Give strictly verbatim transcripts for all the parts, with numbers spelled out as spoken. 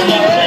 Thank you.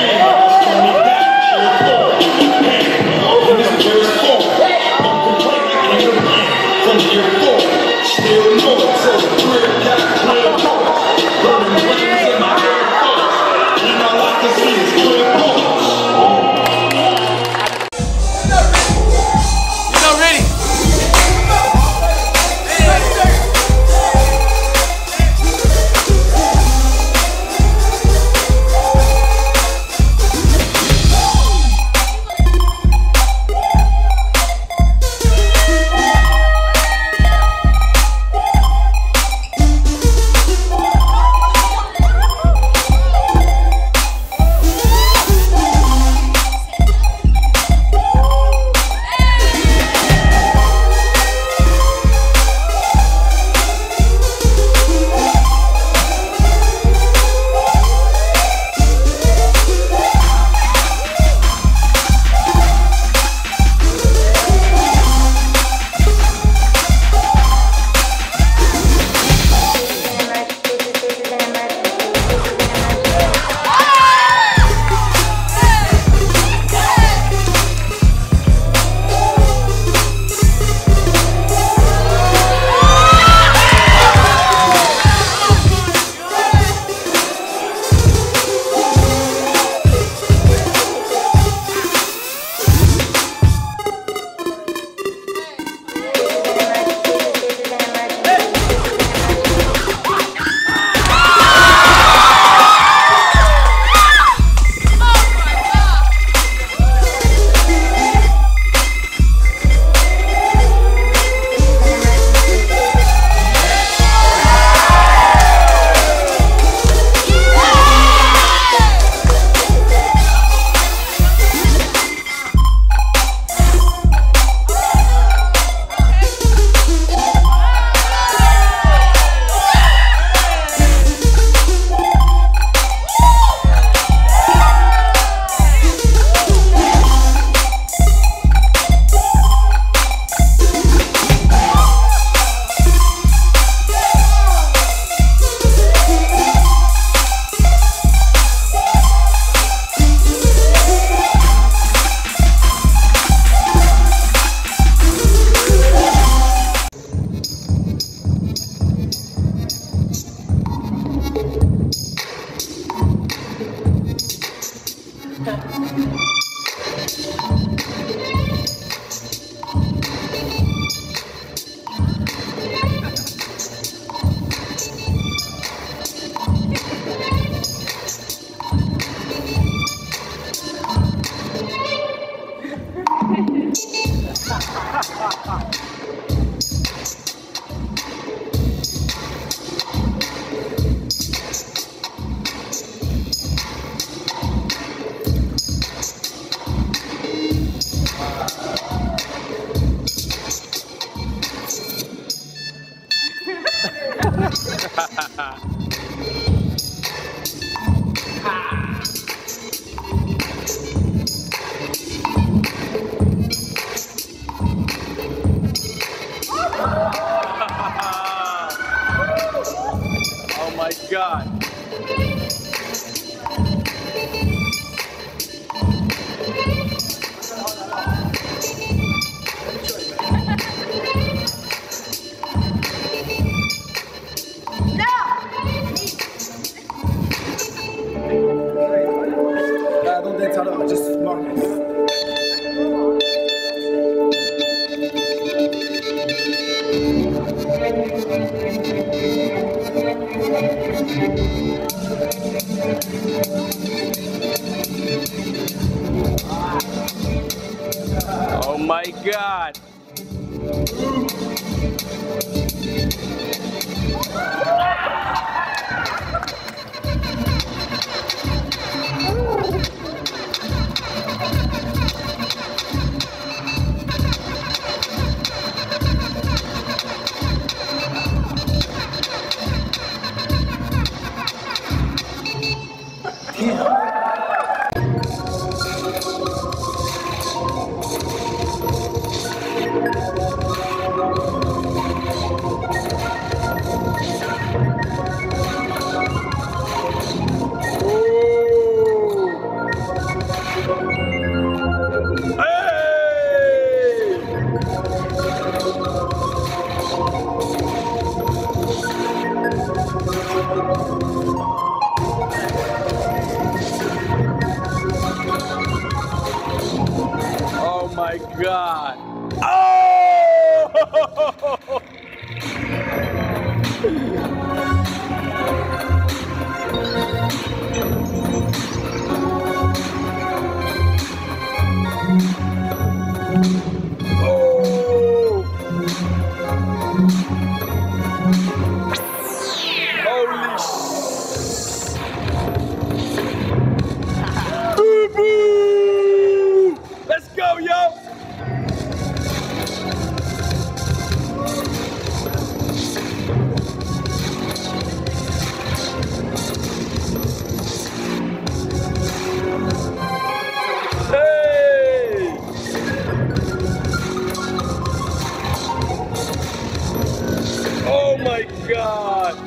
God. Oh! Oh! Holy sh! Boo boo! Let's go, yo! God. Oh! Oh my God.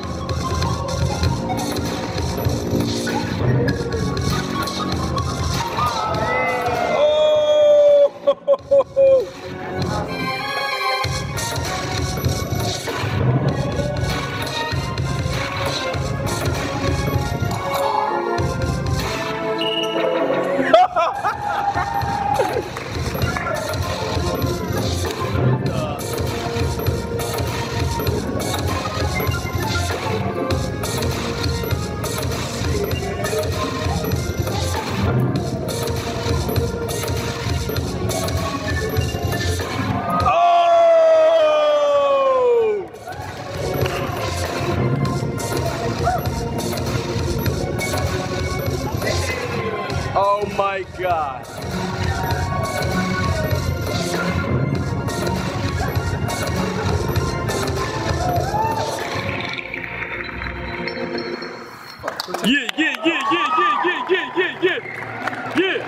Yeah, yeah, yeah, yeah, yeah, yeah, yeah, yeah, yeah, yeah.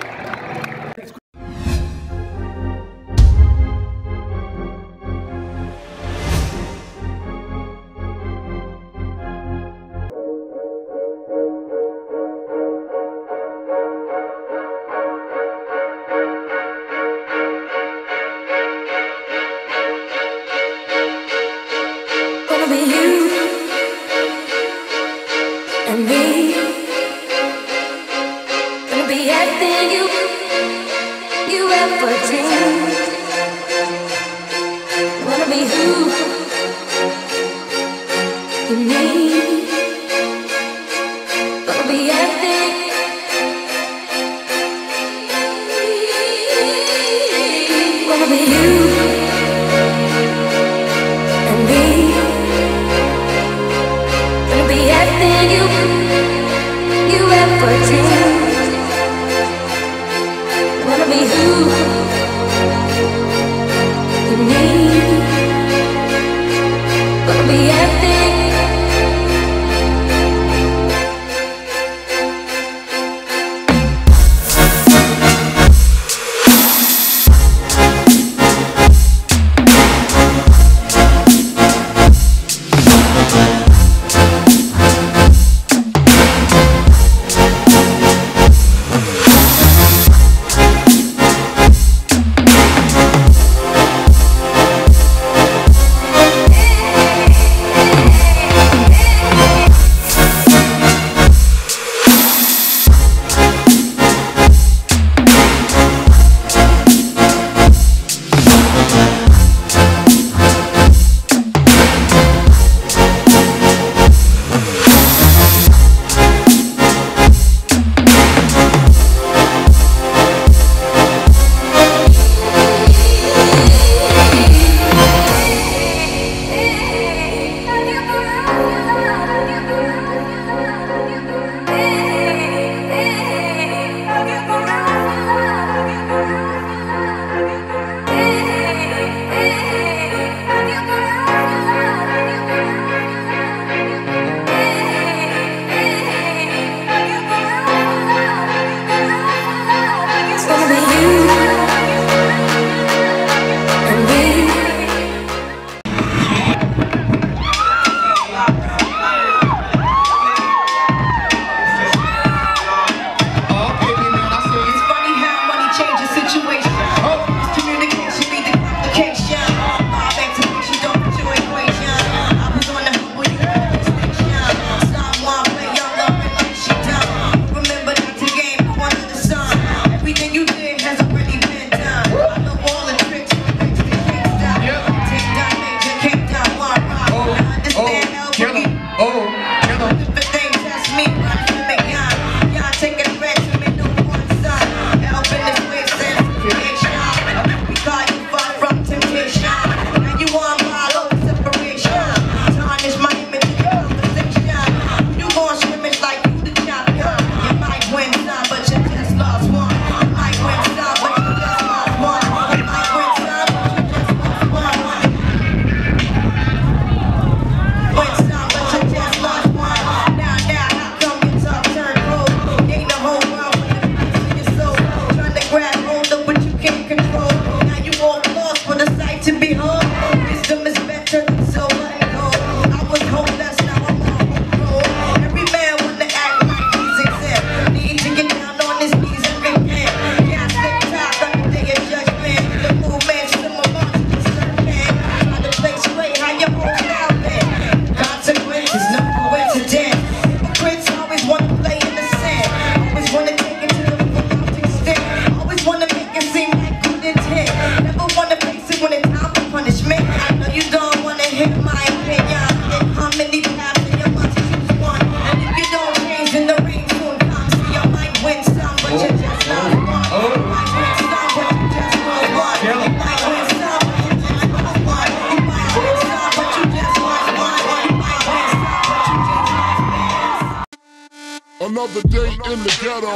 Another day in the ghetto.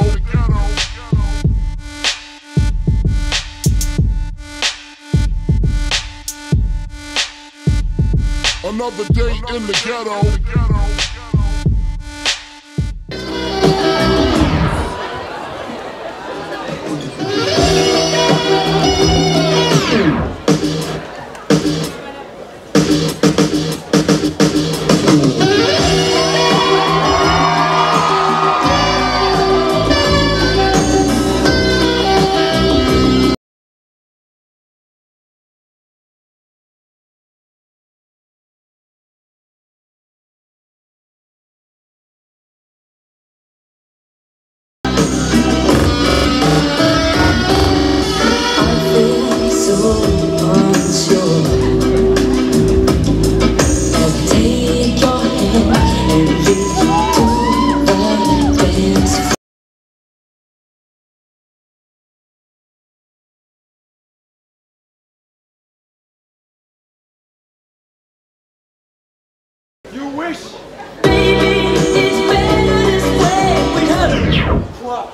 Another day in the ghetto. You wish. Baby, it's better this way. Wait, honey. What?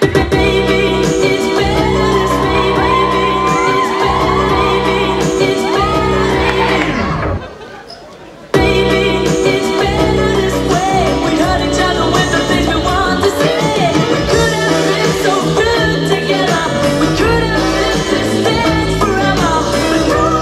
Baby, it's better this way. Baby, it's better. Baby, it's better. Baby, it's better this way. We hurt each other with the things we want to say. We could have been so good together. We could have lived this dance forever. But no. Oh!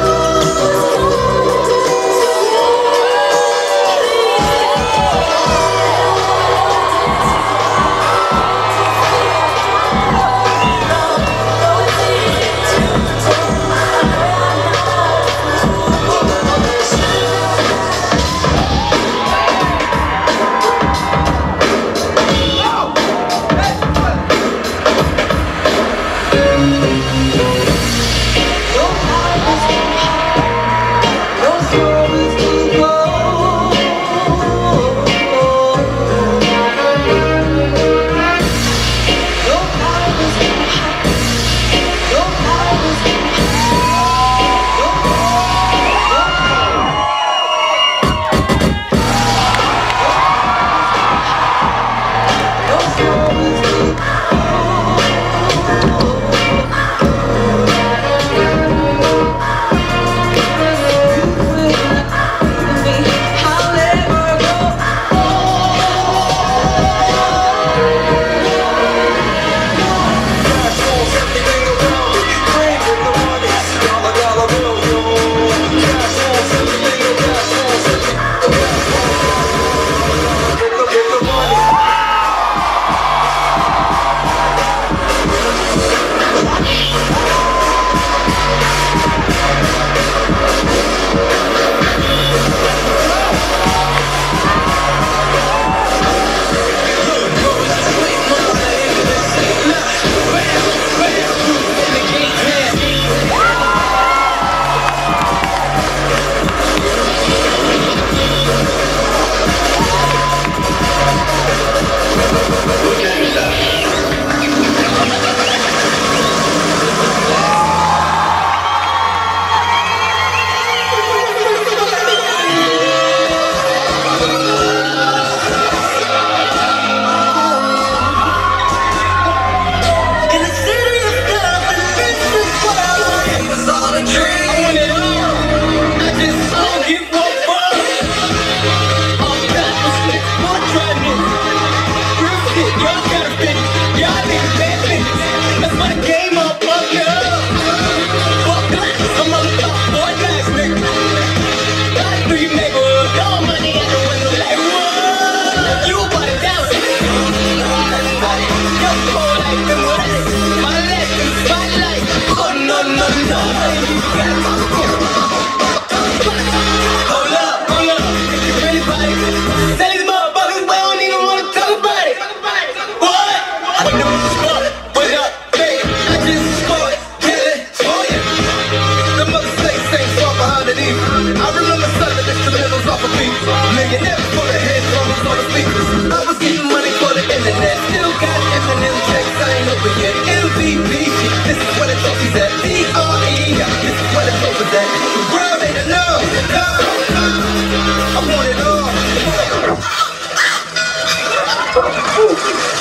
What is going on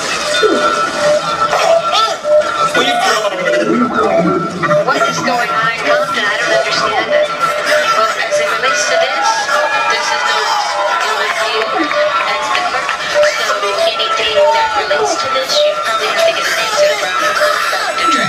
down there? I don't understand it. Well, as it relates to this, this is no good deal as ever. So anything that relates to this, you probably have to get an answer from Doctor Dre.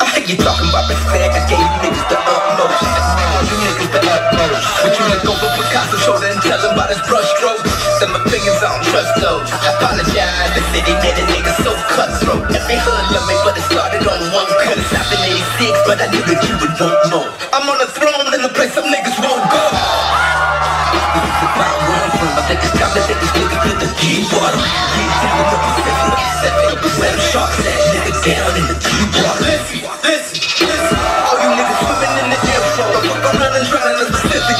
I think you're talking about respect. I gave you niggas the utmost. I said you niggas the utmost. But you look over Picasso's shoulder and tell him about his brush stroke. Some opinions I don't trust though. I apologize. The city did a nigga so cutthroat. Every hood love me, but it started on one. Could've stopped in eighty-six, but I knew that you would want more. I'm on a throne in a place some niggas won't go. This is about where I'm from. I think it's time to take this nigga to the G-water. He's down in the Pacific, seven up and let him shark that nigga down in the G-water. Listen, listen, listen. All you niggas swimming in the air show. The fuck I'm running, drowning in the Pacific.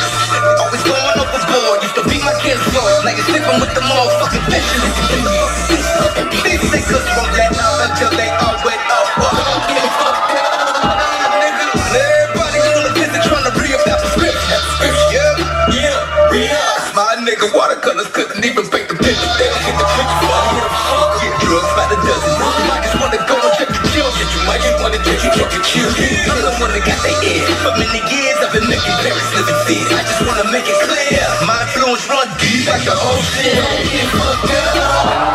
Always going overboard. Used to be my kid's boy. Like it's different with the motherfucking bitches. These niggas won't let up until they all went up. Everybody gonna get it trying to re-up that prescription. Yeah, yeah, yeah. My nigga watercolors couldn't even fake the picture. They don't get the picture. Get drugs by the dozen. You might just wanna go and check the children. You might just wanna get you check your children. I'm the one that got their ear. For many years I've been making parents living fears. I just wanna make it clear. My influence run deep like the ocean. Don't get fucked up.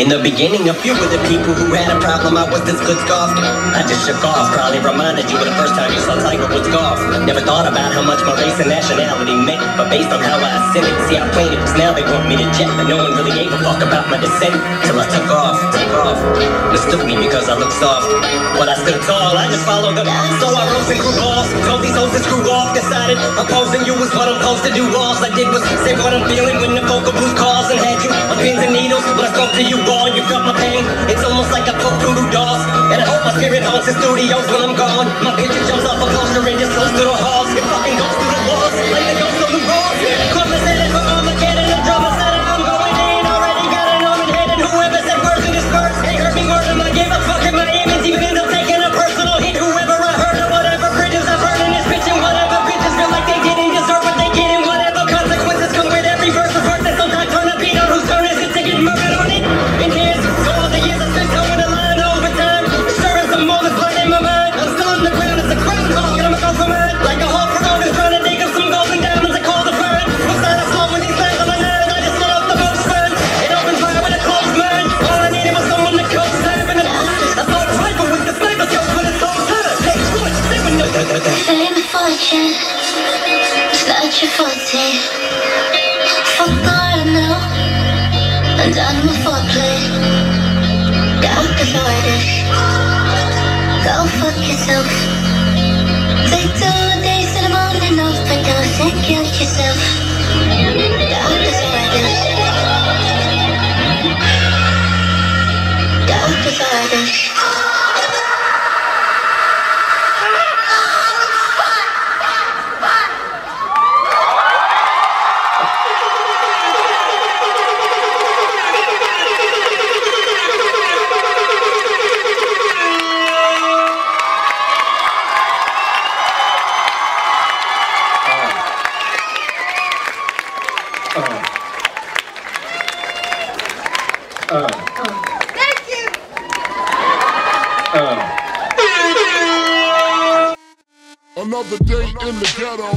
In the beginning, a few of the people who had a problem, I was this good scoffed. I just shook off, probably reminded you of the first time you saw Tiger Woods golf. Never thought about how much my race and nationality meant, but based on how I said it, see I played it, 'cause now they want me to jet, but no one really gave a fuck about my descent, till I took off, took off. Mistook me because I looked soft, but I stood tall, I just followed them, so I rose and grew balls, told these hoes to screw off, decided opposing you was what I'm supposed to do, all I did was say what I'm feeling when the vocal booth calls, and had you on pins and needles, when I spoke to you. You felt my pain, it's almost like I poked through the doors. And I hope my spirit haunts the studios when I'm gone. My picture jumps off a poster and just goes through the halls. It fucking goes through the walls, like the ghost of the walls. Compensated for Armageddon, the drummer said it, I'm going in. Already got an arm and head, and whoever said words in this verse, they hurt me more than I gave a fuck. And my image even ends up taking a personal hit. Whoever I hurt, or whatever bridges I've heard in this bitch, and whatever bitches feel like they didn't deserve what they get, and whatever consequences come with every verse of hurt that sometimes turn a beat on whose turn is it to get murdered on it. It's not your forte. Fuck all I know. I'm done with foreplay. Got the hardest. yourself. Take two days in the morning off, but don't think of yourself. Don't destroy this. Don't destroy this. Uh, oh. Thank you! Uh, Another day in the ghetto.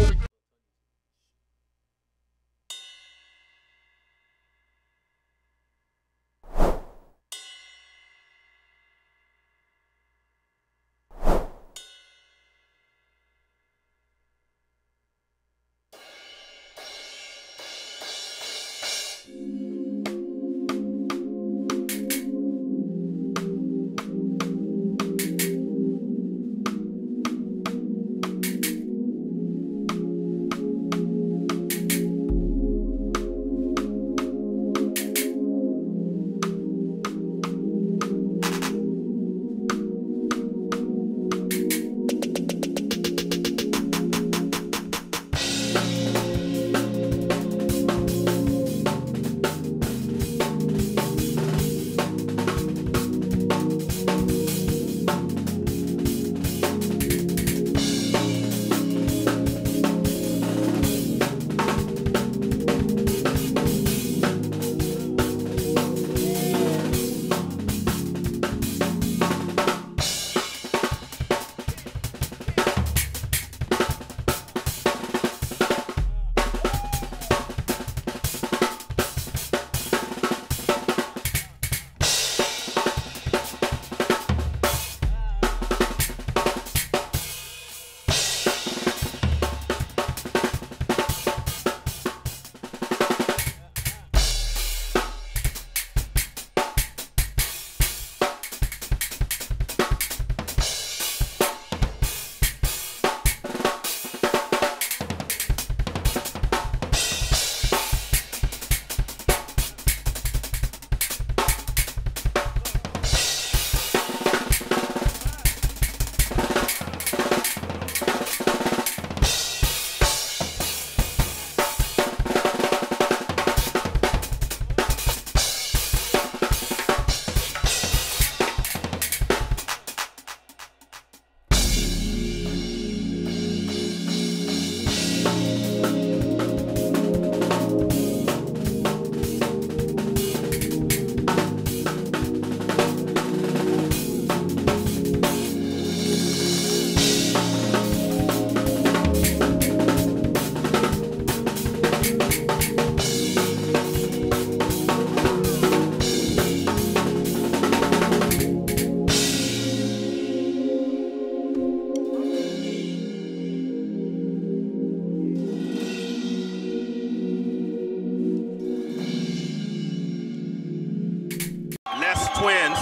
Twins,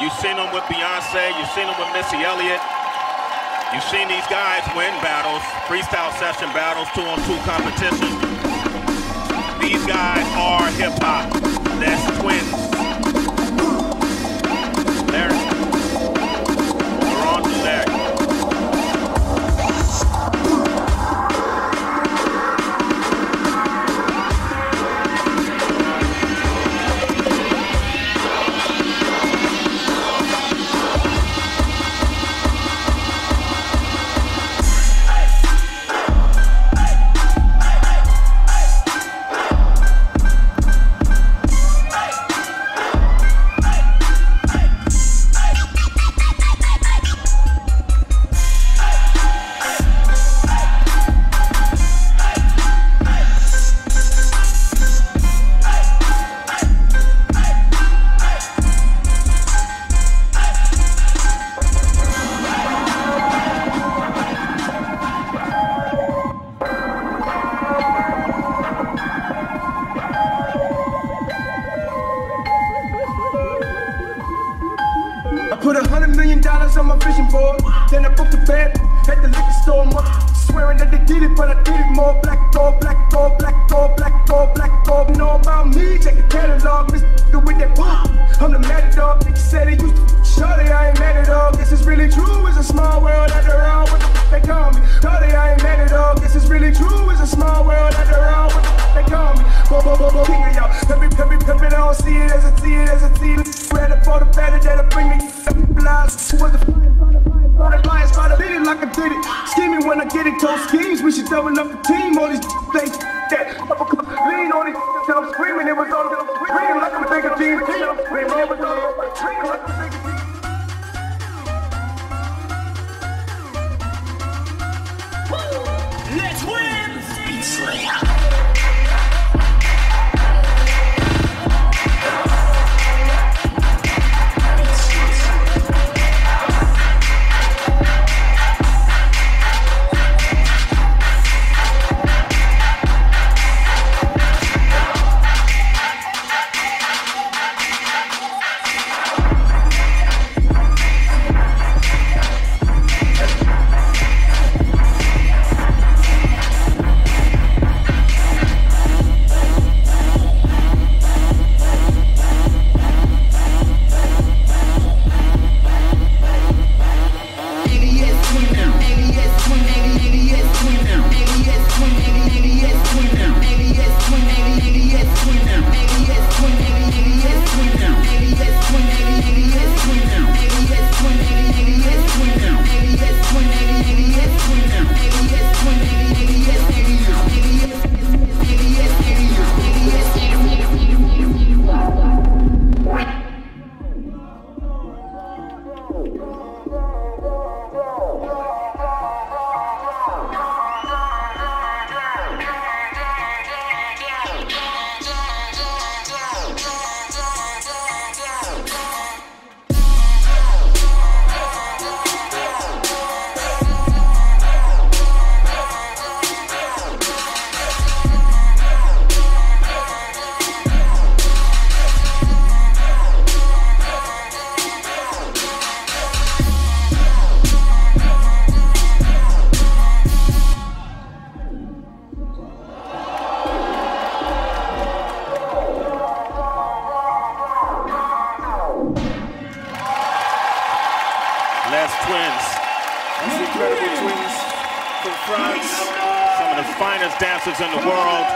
you've seen them with Beyonce, you've seen them with Missy Elliott, you've seen these guys win battles, freestyle session battles, two-on-two competitions. These guys are hip-hop. Les Twins. Larry. Laurent Bourgeois. Put a hundred million dollars on my vision board. Then I booked a bed at the liquor store. Swearing that they did it, but I did it more. Black gold, black gold, black gold, black gold, black gold. Know about me, check the catalog. Mister with that pop, I'm the mad dog. Niggas said they used to shorty, I ain't mad at all. Guess it's really true, it's a small world after all. What the f*** they call me? Shorty, I ain't mad at all. Guess it's really true, it's a small world after all. What the f*** they call me? Bo bo bo bo king of y'all. Pimp it, pimp it, pimp it. I don't see it as a see it as a see it. Spread up all the batter that I bring me. Lies, was the lies, try to beat it like I did it. Scheming when I get it, told schemes. We should double up the team. All these things that lean on it. I'm screaming, it was all screaming like I'm bigger team. I'm screaming, it was all screaming like I'm bigger team. Let's win! Les Twins, these incredible twins from France, some of the finest dancers in the world,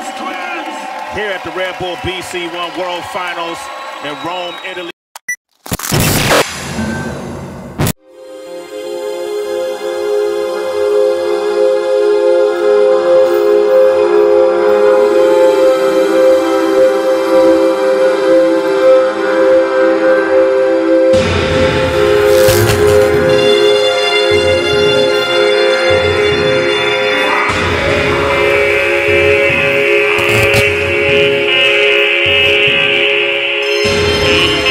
here at the Red Bull B C One World Finals in Rome, Italy. We'll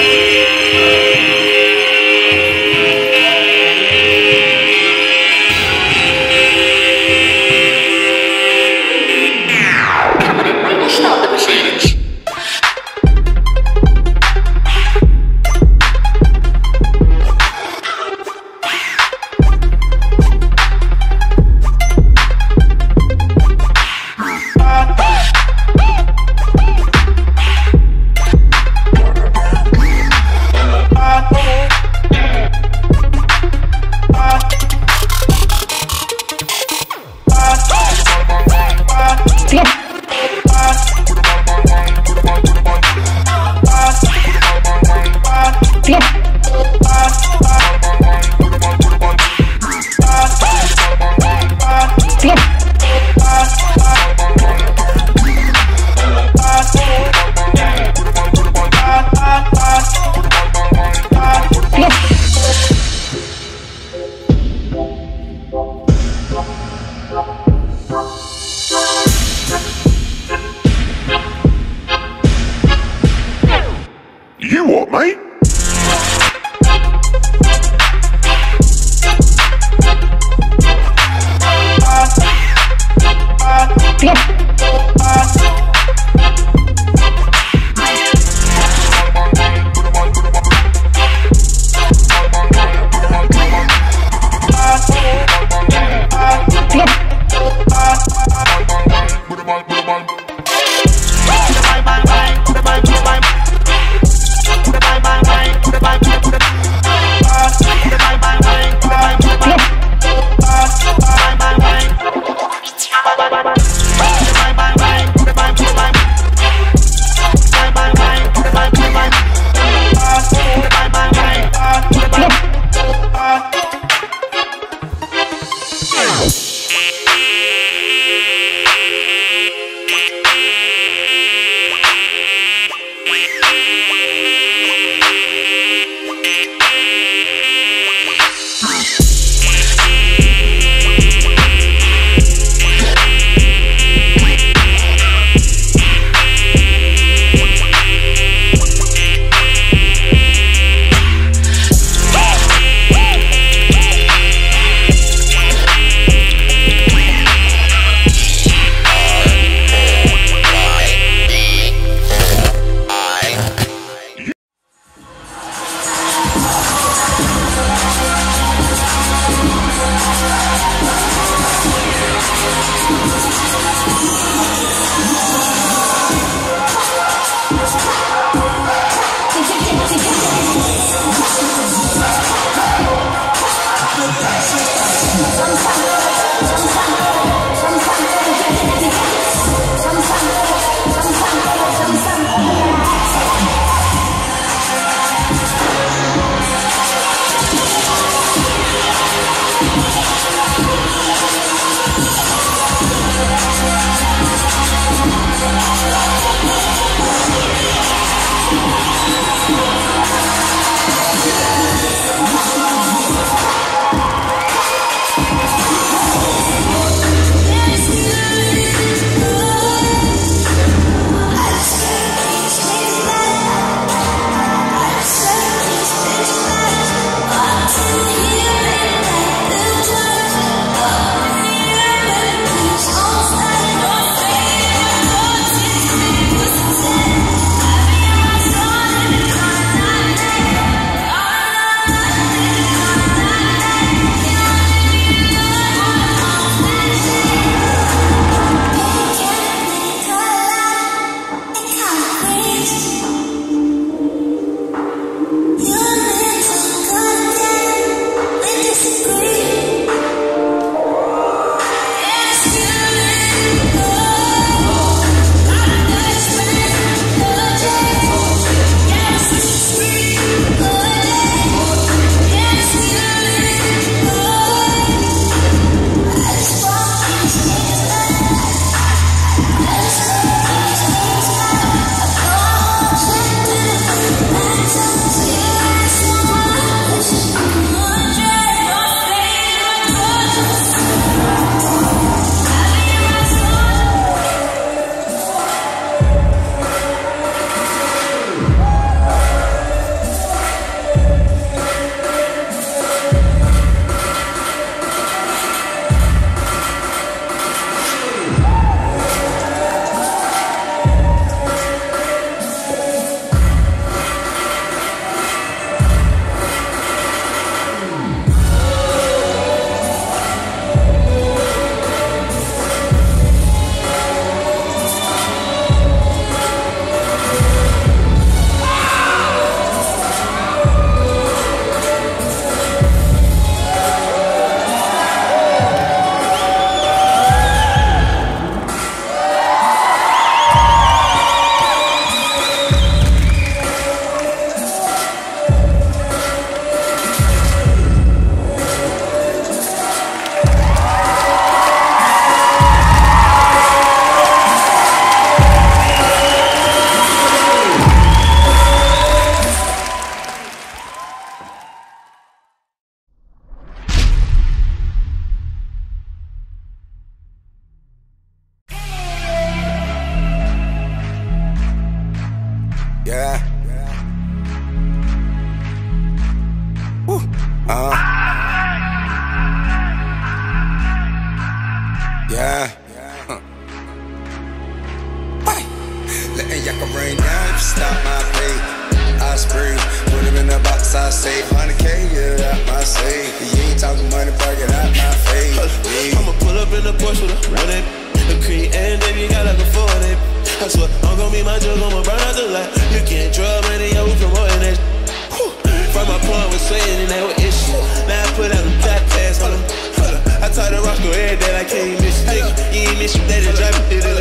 be right back.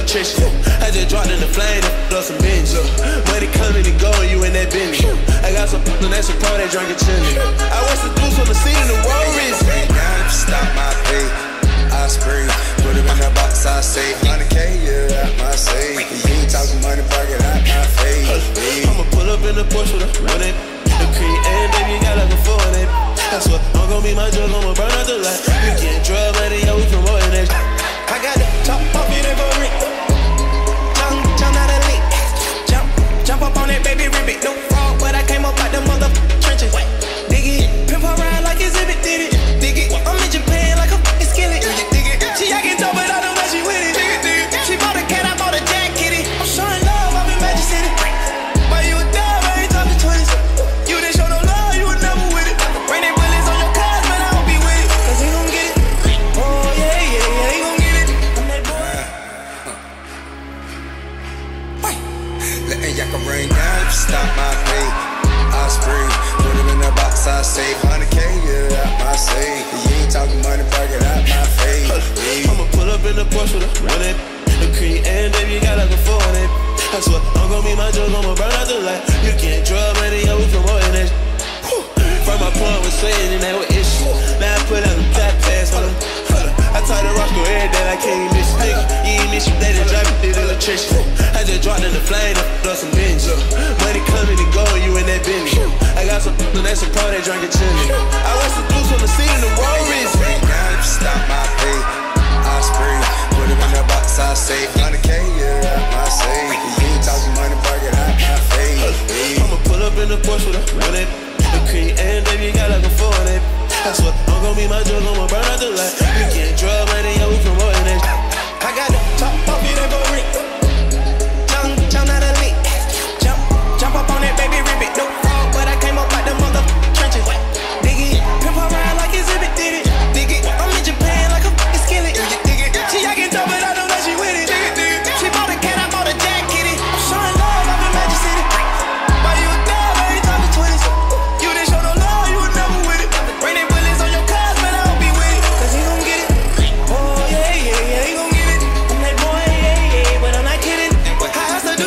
attrition. I just dropped in the flame and f***ed up some binge. Money coming and going, you in that binge. I got some f***ing that's a pro, they drank a chili. I was seduced on the scene, the world is now stop my pay, I spray. Put it in a box, I say one hundred K, yeah, out my safe. You ain't talking money, pocket out my face. I'ma pull up in the Porsche with a running. The creed, and baby, got like a four in it. I swear, I'm gon' be my drug, I'ma burn out the light. We getting drug money, yeah, we can roll in that. I got that top off in the ring. Jump, jump out of leak. Jump, jump up on that baby ribbit. No fraud, but I came up out the mother trenches. Dig it, pimp her ride like exhibit did it. Dig it, I'm in Japan like a f***ing skillet. Dig it, she acting dope, but I don't know she with it. Dig it, dig it. She bought a cat, I bought a jack kitty. I'm showing love, I'm in Magic City. But you a dog, I ain't talking twins. You didn't show no love, you were never with it. Rain they bullets on your cars, but I don't be with it. Cause he gon' get it. Oh yeah, yeah, yeah, he gon' get it. I'm that boy. Wait. Let me yak a rain down, stop my pain. I spray, put it in a box, I save one hundred K, yeah, out my safe. You ain't talking money, pocket out my face. Yeah. I'ma pull up in the Porsche with a running. The cream and baby got like a four in it. I swear, I'm gon' be my drug, I'ma burn out the light. You can't drug money, yeah, we can roll in that. From my point was saying, and that was issue. Now I put out a top pass, hold up. I taught the Roscoe every day like, can't miss a nigga. You ain't miss you, they done drive me through the electrician. I just dropped in the flame, I f***ed up some binge. Money coming and going, you in that binge. I got some f***ing, that's a pro, they drank a chili. I was seduced on the scene, the war is now if you stop my pay, I spray. Put it in the box, I save one hundred K, yeah, out my safe. You ain't talking money, pocket out my face. I'ma pull up in the Porsche with a running. The cream and baby got like a four in it. I swear, I'm gon' be my drug, I'ma burn out the light. We gettin' drug money, yeah, we can roll in that. I got the top off, you done go ring. Jump, jump out of leak. Jump, jump up on that baby ribbit. No fraud, but I came up out the mother trenches. Dig it, pimp her ride like exhibit did it. Dig it, I'm in Japan like a f***ing skillet. Dig it, she actin' dope, but I don't know she with it. She bought a cat, I bought a jack kitty. I'm showing love, I'm in Magic City. But you a dog, I ain't talking twins. You didn't show no love, you were never with it.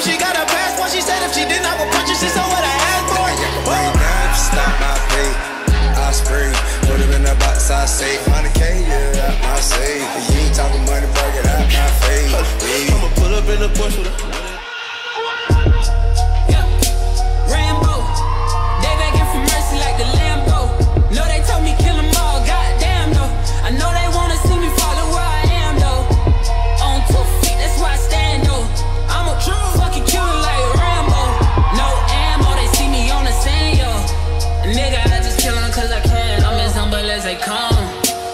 She got a passport, she said if she didn't, I would punch her, she saw what I asked for. Right now, stop my pay, I spray. Put it in a box, I save one hundred K, yeah, out my safe. You ain't talking money, pocket out my face. I'ma pull up in the Porsche with a yeah. Rambo, they begging for mercy like the Lambo. No, they told me kill them all, goddamn though. I know they wanna see me follow where I am though. On two feet, that's why I stand though. I'm a true fucking killer like Rambo. No ammo, they see me on the sand, yo. Nigga, I just kill 'em cause I can. I'm as humble as they come.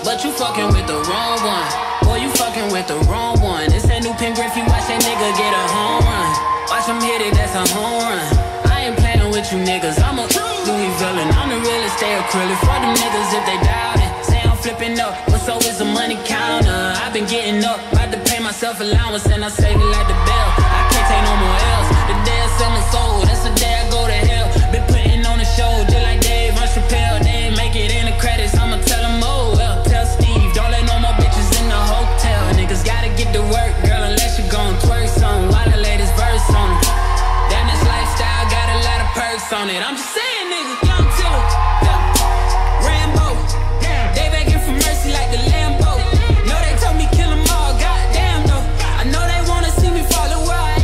But you fucking with the wrong one. Boy, you fucking with the wrong one. It's that new Pen Griffey, watch that nigga get a home run. Watch him hit it, that's a home run. I ain't playing with you niggas, I'm a Louis villain. I'm the realest, they acrylic. Fuck them niggas if they doubt it. Say I'm flipping up, but so is the money counter. I've been getting up, about to pay myself allowance, and I save it like the bell. Ain't no more else. The day I sell my soul, that's the day I go to hell. Been putting on a show, just like Dave Run Chappelle. They ain't make it in the credits, I'ma tell them, oh well. Tell Steve, don't let no more bitches in the hotel. Niggas gotta get to work, girl, unless you gon' twerk some. While the latest verse on it. Damn, this lifestyle got a lot of perks on it. I'm just saying, nigga, young Tiller, Rambo. They begging for mercy like the Lambo. No, they told me kill them all, goddamn though. I know they wanna see me follow where I am.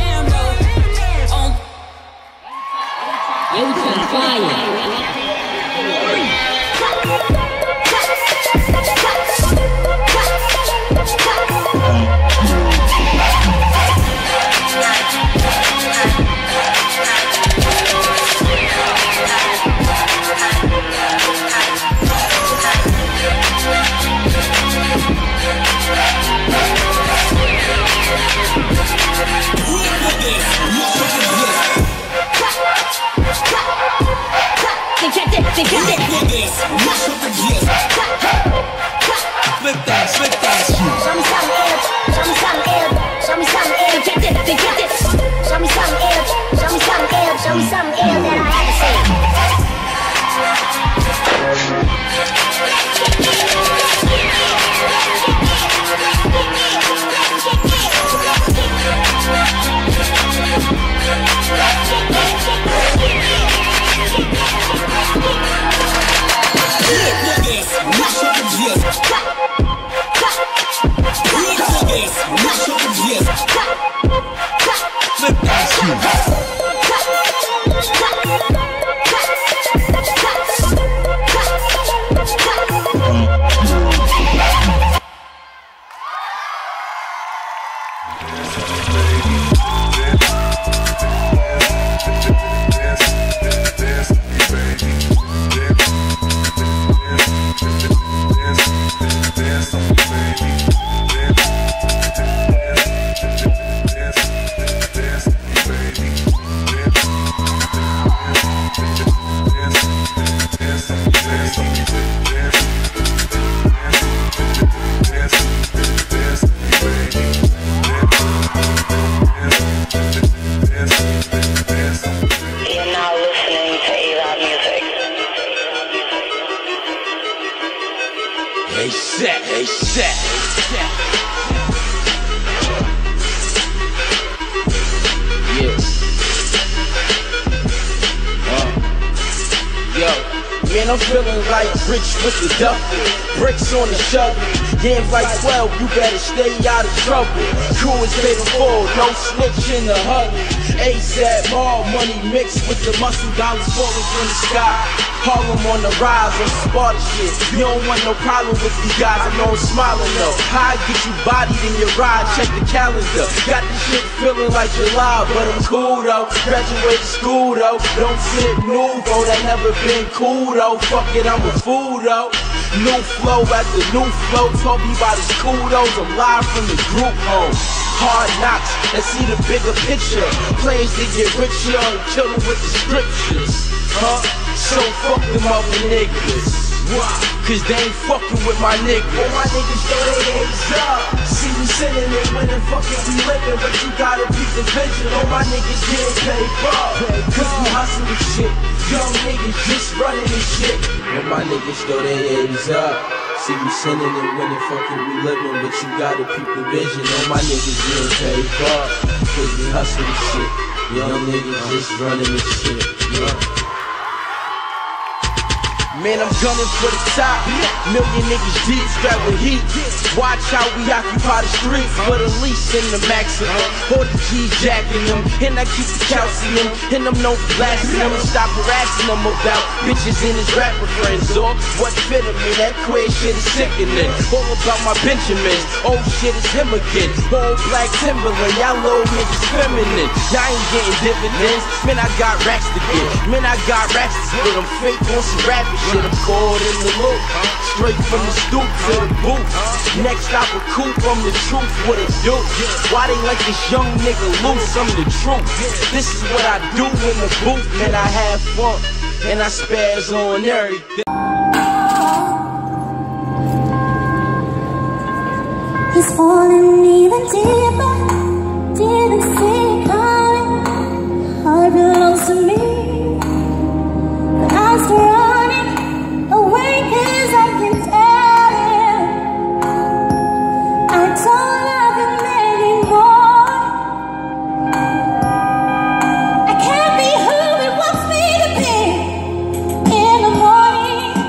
You can fly. Check this, check this. Look at this, look at this. Flip that, flip that shit. Show me something else, show me something else, show me something else. Check this, check this. Show me something else, show me something else, show me something else that I haven't seen. Check this, check this. You don't want no problem with these guys, I know I'm smiling though. How I get you bodied in your ride, check the calendar. Got this shit feeling like July, but I'm cool though. Graduated school though, don't slip nouveau, that never been cool though. Fuck it, I'm a fool though. New flow after new flow, told me about his kudos. I'm live from the group home. Hard knocks, let's see the bigger picture. Players that get richer, I'm killing with the scriptures. Huh? So fuck them other niggas. Cause they ain't fucking with my niggas. Well, my niggas throw their hands up. See you sitting there winning, fucking we living, but you gotta keep the vision. All my niggas getting paid for, cause we hustling shit. Young niggas just running this shit. Well, my niggas throw their hands up. See you sitting there winning, fucking we living, but you gotta keep the vision. All my niggas getting paid for, cause we hustling shit. Young niggas just running this shit. Yeah. Man, I'm gunning for the top. Million niggas deep, strapped with heat. Watch how we occupy the streets. For the least in the maximum, or the G jacking them. And I keep the calcium, and I'm no blasting them. Stop harassing them about bitches in his rapper friends. Or what fit of me, that queer shit is sickening. All about my Benjamins, oh shit, it's him again. All black Timberland, y'all little niggas feminine. Now I ain't getting dividends, man, I got racks to get. Man, I got racks to get, I'm fake on some rap shit. I'm caught in the loop, straight from the stoop to the booth. Next I recoup, I'm the truth, what it do? Why they like this young nigga loose? I'm the truth. This is what I do in the booth, and I have fun, and I spaz on everything. He's falling even deeper, didn't see it coming. Heart belongs to me, but I'm still running. Awake, cause I can tell you I don't love him anymore. I can't be who he wants me to be. In the morning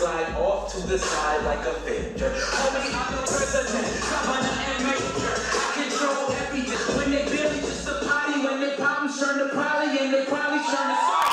slide off to the side like a figure. Homie, I'm the president, governor and major. I control everything. When they barely just a potty, when they problems turn to poly, and they probably turn to sorry.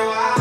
What?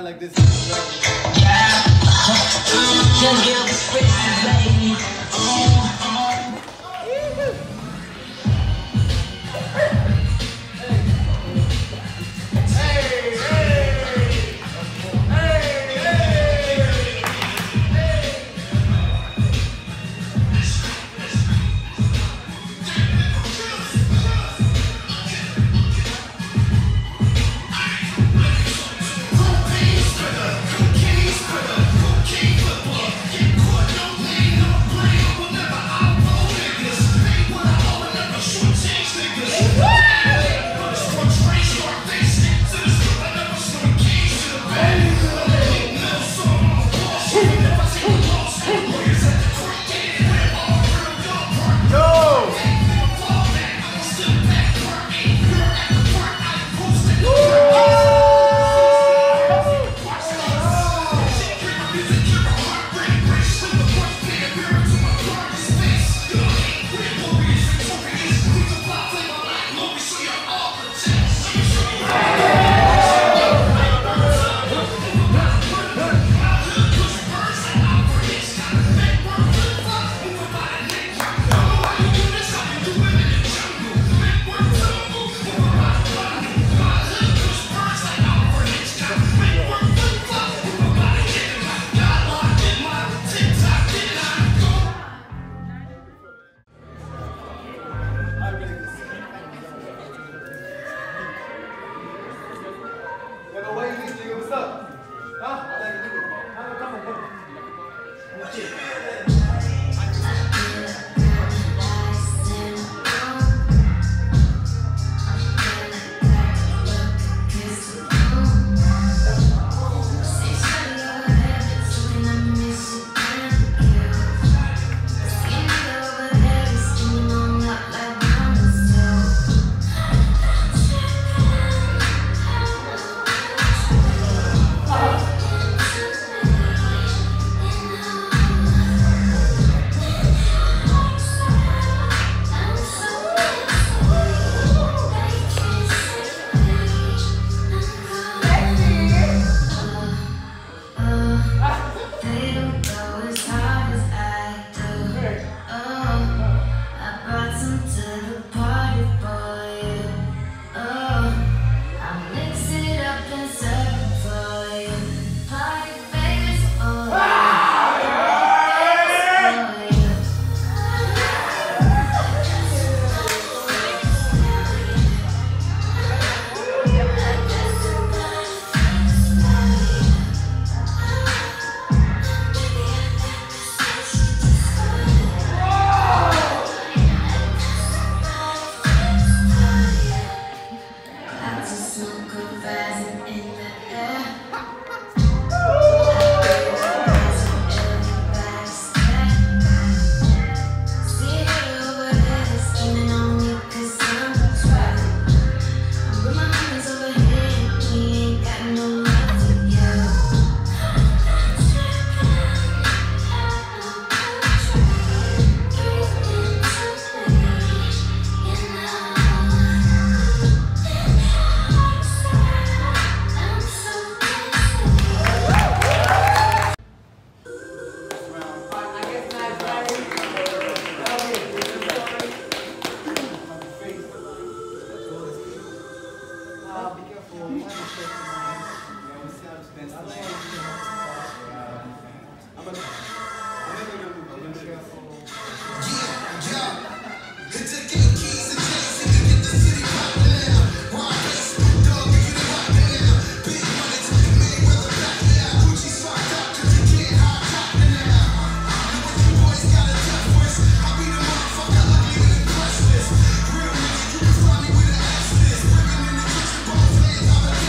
Like this. Keep the book, keep what don't leave no Uh, be careful. I'm going to shake your mind. I'm going to be careful. Yeah, yeah. It took eight keys and Jason to get the city popped down. Why this dog if you didn't rock down? Big money taking Mayweather back now. Gucci swapped out because you can't hide top now. You with the boys got a tough voice. I be the motherfucker lucky with a questless. Real nigga, you can find me with an access. Women in the kitchen, both hands, I'm a dexterous.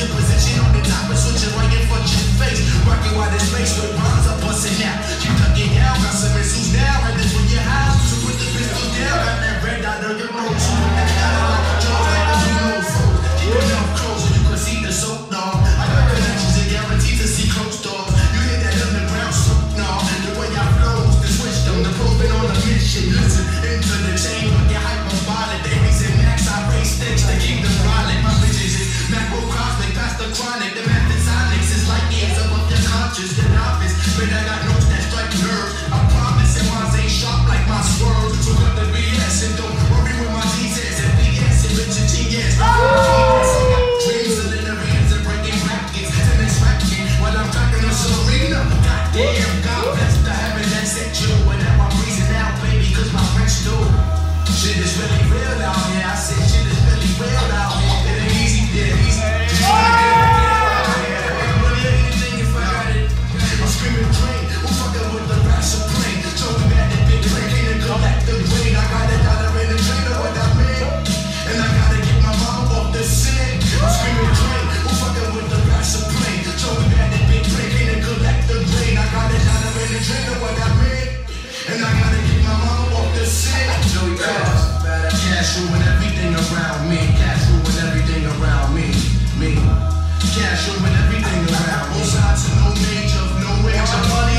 Recession out the hood, push you on the top. Hard drop the hundred on the streets, I don't rock stop. So a little motherfucker get his shot blocked. Face with rhymes up bustin' out. You duckin' down, got some missiles now. And this when your eyes to put the pistol cash, showing everything around. No sides to no age of no age of money.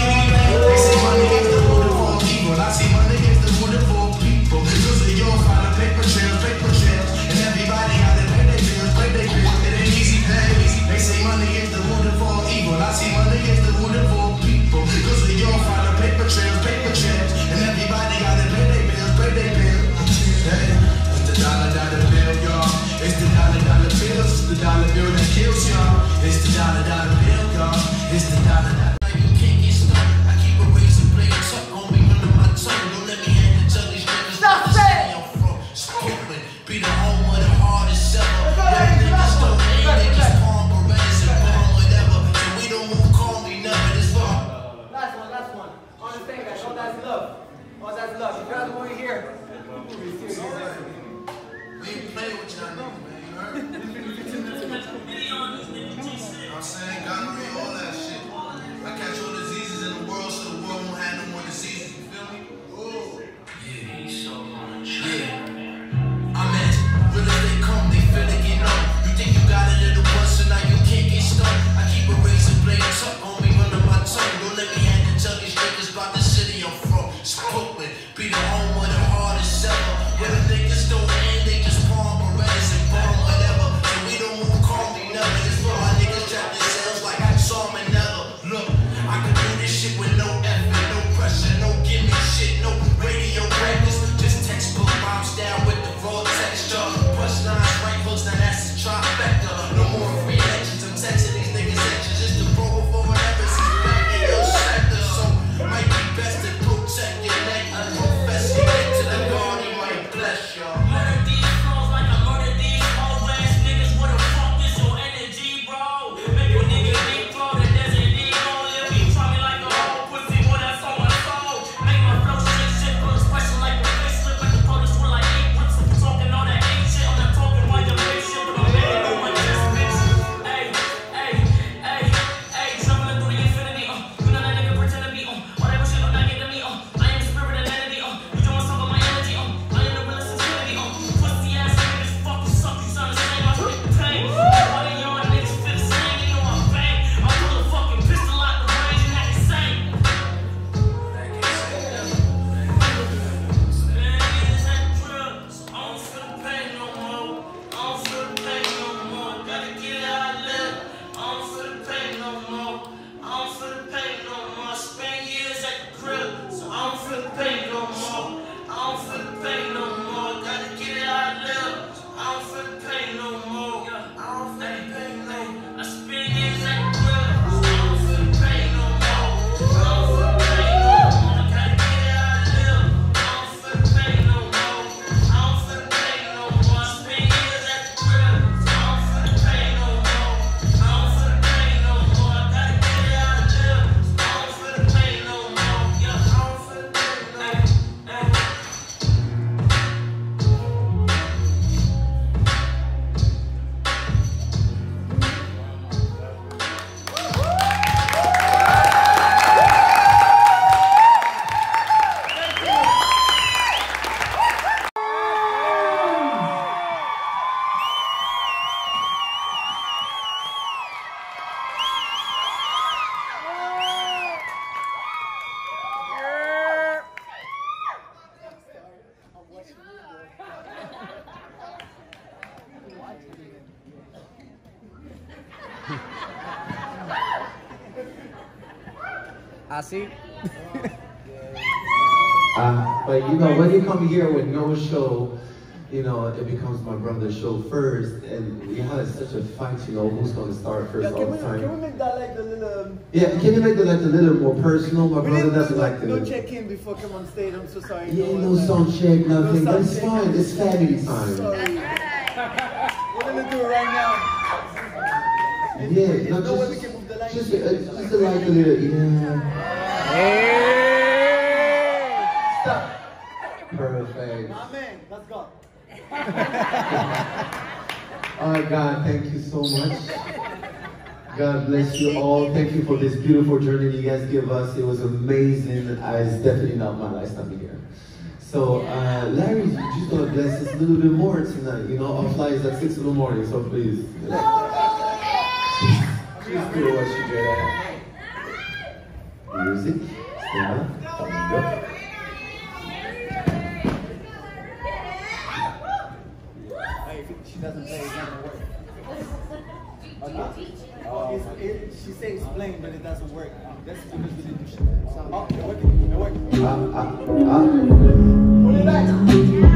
They say money is the water for people. I see money is the water for people. Cause they all find a paper trail, paper trail. And everybody got to pay their bills, pay their bills. It ain't easy pay. They say money is the water for evil. I see money is the water for people. Cause they all find a paper trail, paper trail. And everybody got to pay their bills, pay their bills. Hey, it's the dollar dollar bill, y'all. It's the dollar dollar bill. It's the dollar bill that kills y'all. It's the dollar dollar bill, y'all. It's the dollar dollar. Like you can't get stuck. I keep a razor blade tucked on me under my tongue. Don't let me hang the jellies. Stop it! Stupid. Be the home of the hardest seller. Them niggas don't aim. They just palm berets and palm whatever. So we don't want calling nothing. It's fun. Last one, last one. Understand that. All that's love. All that's love. You guys want to hear? We ain't playing with y'all niggas, man, you heard? I'm saying, gonorrhea, all that shit. I catch all diseases in the world, so the world won't have no more diseases, you feel me? Ooh. Yeah, he's so on a trip. I'm at, really they come, they feel they get on. You think you got it in the world, so now you can't get stuck. I keep a razor blade tucked on me under my tongue. Don't let me have to tell these niggas about the city I'm from. Brooklyn, be the home of the hardest ever. Where the niggas don't end, they just palm berets and bomb whatever. And we don't want calling nothing. It's for my niggas trap themselves like I'm salmonella. Look, I can do this shit with no effort, no pressure, no give me shit, no radio records. Just textbook bombs down with the raw texture. Brush lines, right hooks, now that's the trifecta. No more free elections, I'm texting these niggas actions. Just the promo for whatever sees back in your sector. So might be best to protect your neck. Professor, get to the guard, he might bless y'all. Murder these girls like I murder these old ass niggas. What the fuck is your energy, bro? Make a nigga deep throw that doesn't need all of me. Try me like a whole pussy, boy, that's on my soul. Make my flow shit, shit, put expression like a facelift. Like the brothers were like eight bricks. I'm talking all that hate shit. I'm not talking while you're patient, but I'm making all my best bitch. Ayy, ayy, ayy, ayy. Jumping through the infinity, uh. You know that nigga pretend to be, uh. Whatever shit, I'm not getting to me, uh. I see. uh, but you know, when you come here with no show, you know, it becomes my brother's show first, and we had such a fight, you know, who's gonna start first. Yeah, all we, the time. Can we make that like a little... Yeah, can you make that like a little more personal? My we brother doesn't like to... No check-in before come on stage, I'm so sorry. Yeah, no, no sound check, nothing, no but it's fine, it's family time. Right. We're gonna do it right now. Yeah, it's not no just... Just, uh, just a light little, yeah. Hey! Stop. Perfect. My man, let's go. Oh God, thank you so much. God bless you all. Thank you for this beautiful journey you guys give us. It was amazing. It's definitely not my last time here. So, uh, Larry, you just gonna bless us a little bit more tonight. You know, our flight is at six in the morning, so please. Cool when she did that. Music, Stina, coming up. She doesn't play another word. Okay. Uh, it, it, she said explain, but it doesn't work. That's because we didn't do shit. Oh, it worked. It worked. Uh, uh, uh. Put it back. Turn it up.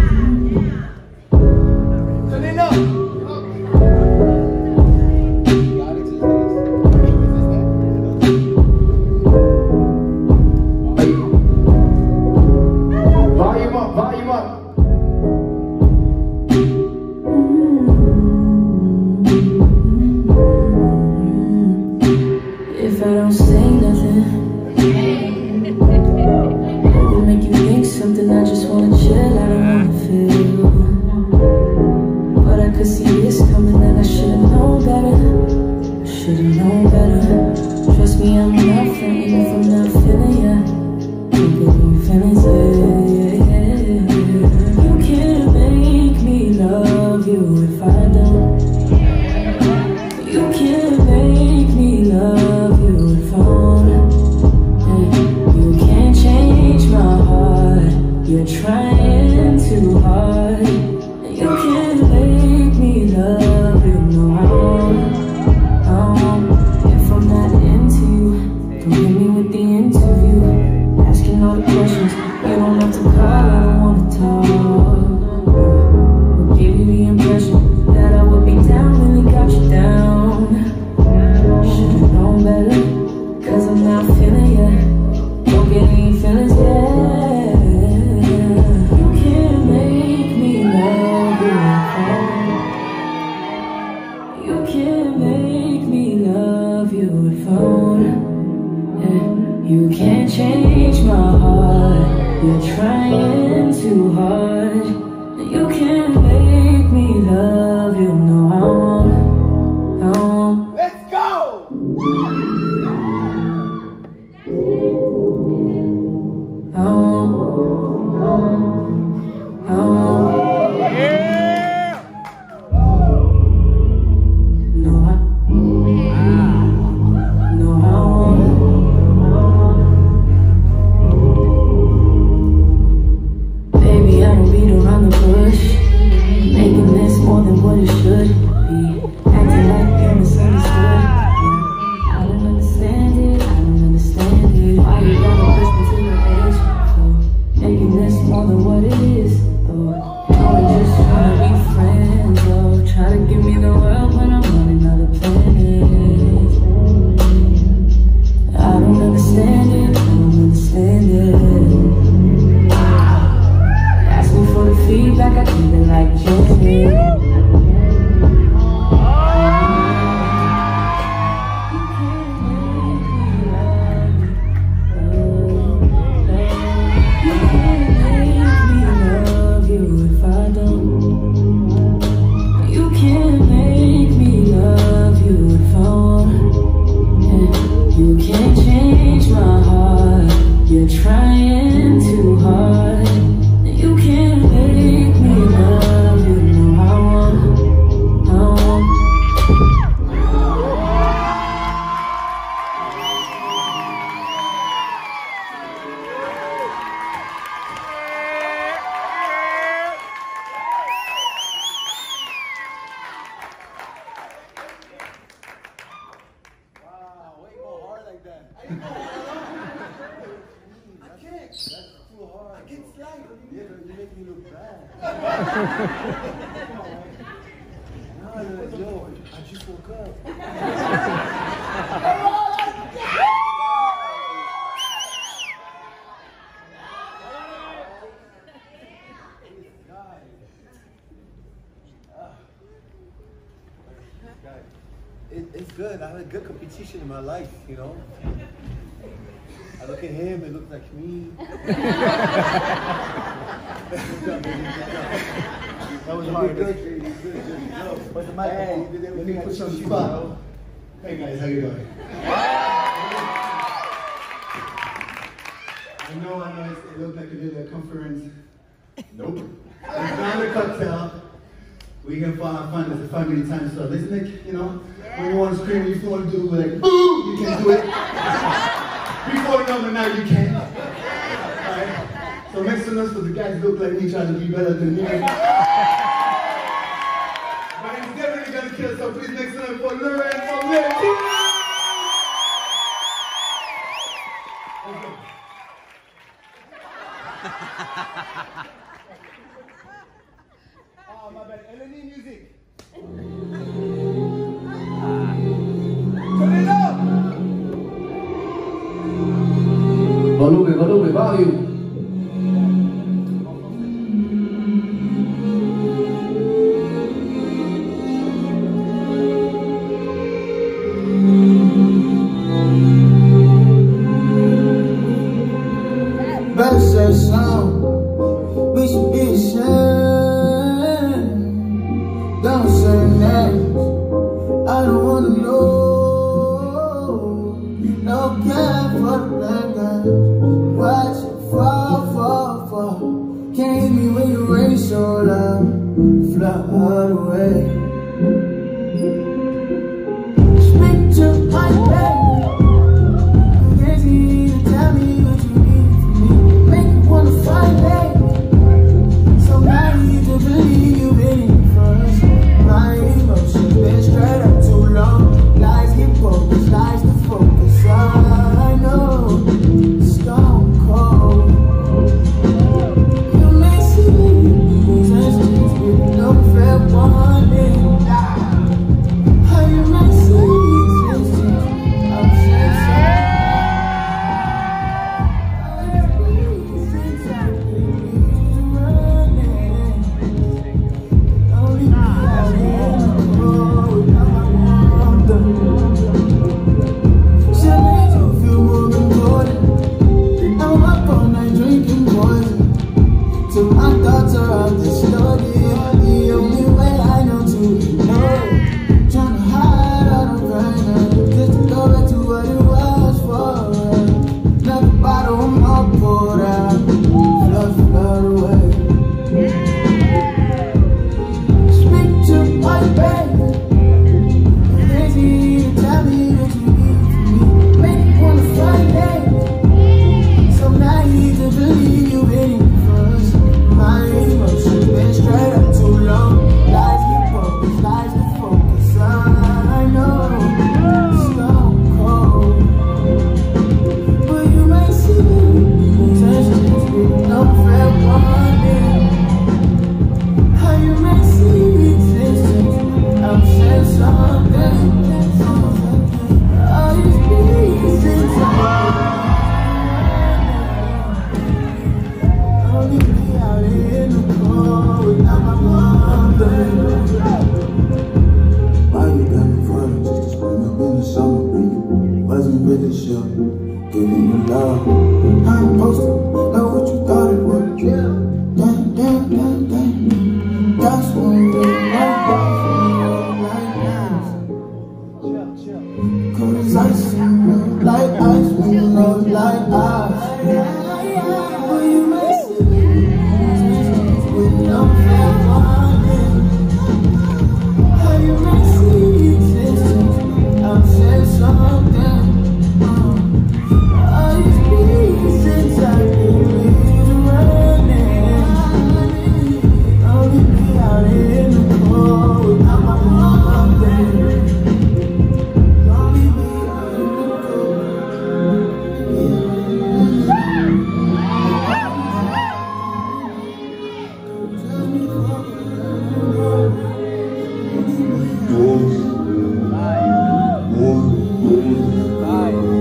In my life, you know, I look at him, it looks like me. That was hard. Good, good, good. No, but the mic, hey, let me put some spot. Hey guys, how you doing? I know, I know, it looked like you did a conference. Nope. It's not a cocktail. We can find this five million times, so isn't it? You know, yeah. When you want to scream, when you want to do like boo, you can do it. Before another night, you can. Right? So make some noise for the guys look like me trying to be better than me. But he's definitely gonna kill us, so please make some noise for Laurent Bourgeois. Oh, my bad. L and E music. Turn it up. Volume, volume, volume. That's a sound we should be ashamed. Don't say names, I don't wanna know. No care for the black guys. Watch it fall, fall, fall. Can't hit me when you rain so loud. Fly all the way. Speak to my baby. Can't you even tell me what you need from me? Make me wanna fight back. Bye.